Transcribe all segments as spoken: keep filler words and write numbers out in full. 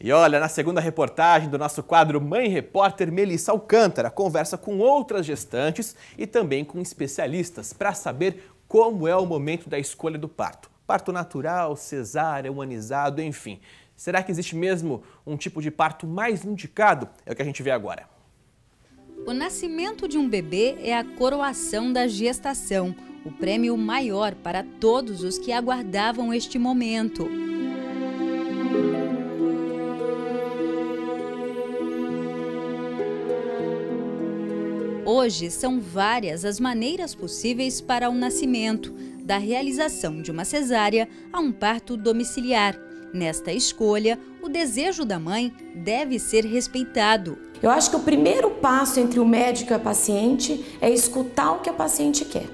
E olha, na segunda reportagem do nosso quadro Mãe Repórter, Melissa Alcântara conversa com outras gestantes e também com especialistas para saber como é o momento da escolha do parto. Parto natural, cesárea, humanizado, enfim. Será que existe mesmo um tipo de parto mais indicado? É o que a gente vê agora. O nascimento de um bebê é a coroação da gestação, o prêmio maior para todos os que aguardavam este momento. Hoje são várias as maneiras possíveis para o nascimento, da realização de uma cesárea a um parto domiciliar. Nesta escolha, o desejo da mãe deve ser respeitado. Eu acho que o primeiro passo entre o médico e a paciente é escutar o que a paciente quer.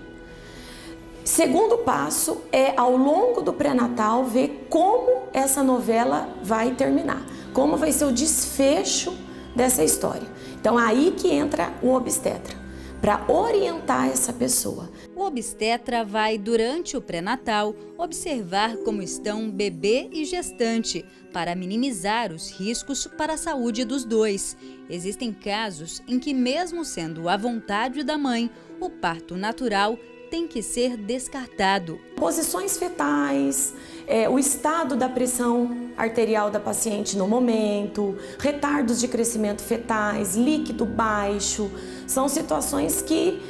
Segundo passo é, ao longo do pré-natal, ver como essa novela vai terminar, como vai ser o desfecho dessa história. Então, aí que entra o obstetra, para orientar essa pessoa. O obstetra vai, durante o pré-natal, observar como estão bebê e gestante, para minimizar os riscos para a saúde dos dois. Existem casos em que, mesmo sendo à vontade da mãe, o parto natural tem que ser descartado. Posições fetais, é, o estado da pressão arterial da paciente no momento, retardos de crescimento fetais, líquido baixo, são situações que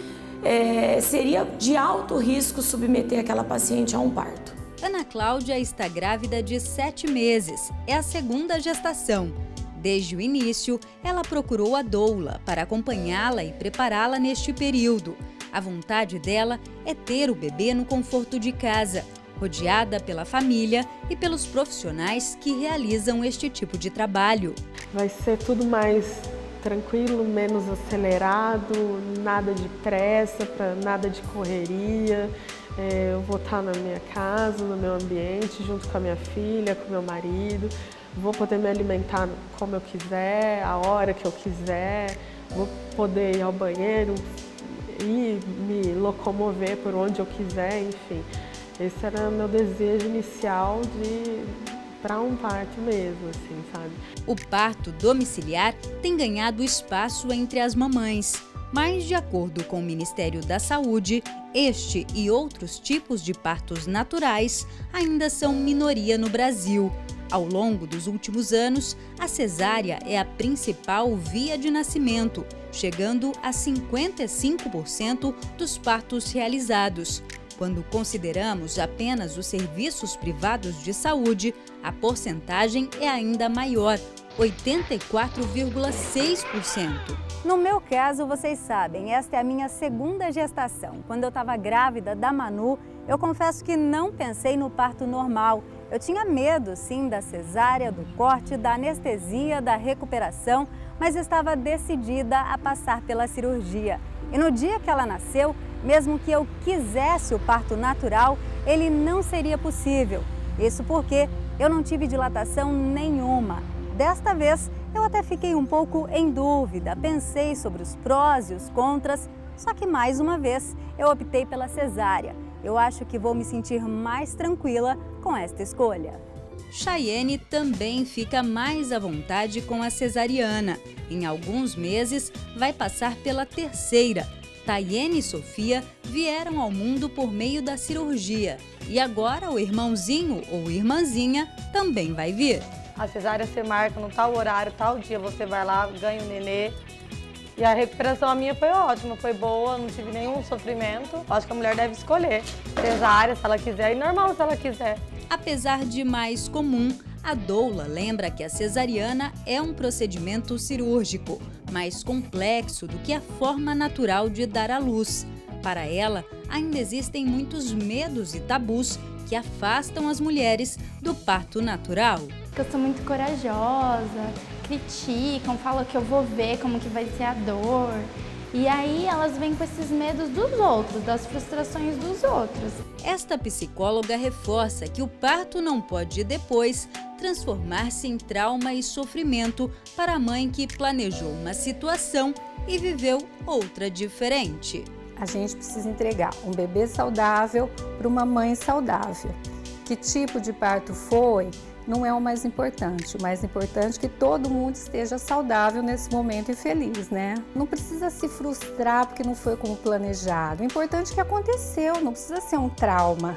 é, seria de alto risco submeter aquela paciente a um parto. Ana Cláudia está grávida de sete meses, é a segunda gestação. Desde o início, ela procurou a doula para acompanhá-la e prepará-la neste período. A vontade dela é ter o bebê no conforto de casa, rodeada pela família e pelos profissionais que realizam este tipo de trabalho. Vai ser tudo mais tranquilo, menos acelerado, nada de pressa, pra, nada de correria. É, eu vou estar na minha casa, no meu ambiente, junto com a minha filha, com meu marido. Vou poder me alimentar como eu quiser, a hora que eu quiser. Vou poder ir ao banheiro e me locomover por onde eu quiser, enfim. Esse era meu desejo inicial de para um parto mesmo, assim, sabe? O parto domiciliar tem ganhado espaço entre as mamães, mas de acordo com o Ministério da Saúde, este e outros tipos de partos naturais ainda são minoria no Brasil. Ao longo dos últimos anos, a cesárea é a principal via de nascimento, chegando a cinquenta e cinco por cento dos partos realizados. Quando consideramos apenas os serviços privados de saúde, a porcentagem é ainda maior, oitenta e quatro vírgula seis por cento. No meu caso, vocês sabem, esta é a minha segunda gestação. Quando eu estava grávida da Manu, eu confesso que não pensei no parto normal. Eu tinha medo, sim, da cesárea, do corte, da anestesia, da recuperação, mas estava decidida a passar pela cirurgia. E no dia que ela nasceu, mesmo que eu quisesse o parto natural, ele não seria possível. Isso porque eu não tive dilatação nenhuma. Desta vez, eu até fiquei um pouco em dúvida, pensei sobre os prós e os contras, só que mais uma vez eu optei pela cesárea. Eu acho que vou me sentir mais tranquila com esta escolha. Chayenne também fica mais à vontade com a cesariana. Em alguns meses, vai passar pela terceira. Tayenne e Sofia vieram ao mundo por meio da cirurgia. E agora o irmãozinho ou irmãzinha também vai vir. A cesárea você marca no tal horário, tal dia, você vai lá, ganha o nenê. E a recuperação a minha foi ótima, foi boa, não tive nenhum sofrimento. Acho que a mulher deve escolher cesárea, se ela quiser, e normal se ela quiser. Apesar de mais comum, a doula lembra que a cesariana é um procedimento cirúrgico, mais complexo do que a forma natural de dar à luz. Para ela, ainda existem muitos medos e tabus que afastam as mulheres do parto natural. Eu sou muito corajosa, criticam, falam que eu vou ver como que vai ser a dor. E aí elas vêm com esses medos dos outros, das frustrações dos outros. Esta psicóloga reforça que o parto não pode depois transformar-se em trauma e sofrimento para a mãe que planejou uma situação e viveu outra diferente. A gente precisa entregar um bebê saudável para uma mãe saudável. que tipo de parto foi, não é o mais importante. O mais importante é que todo mundo esteja saudável nesse momento e feliz, né? Não precisa se frustrar porque não foi como planejado. O importante é que aconteceu, não precisa ser um trauma.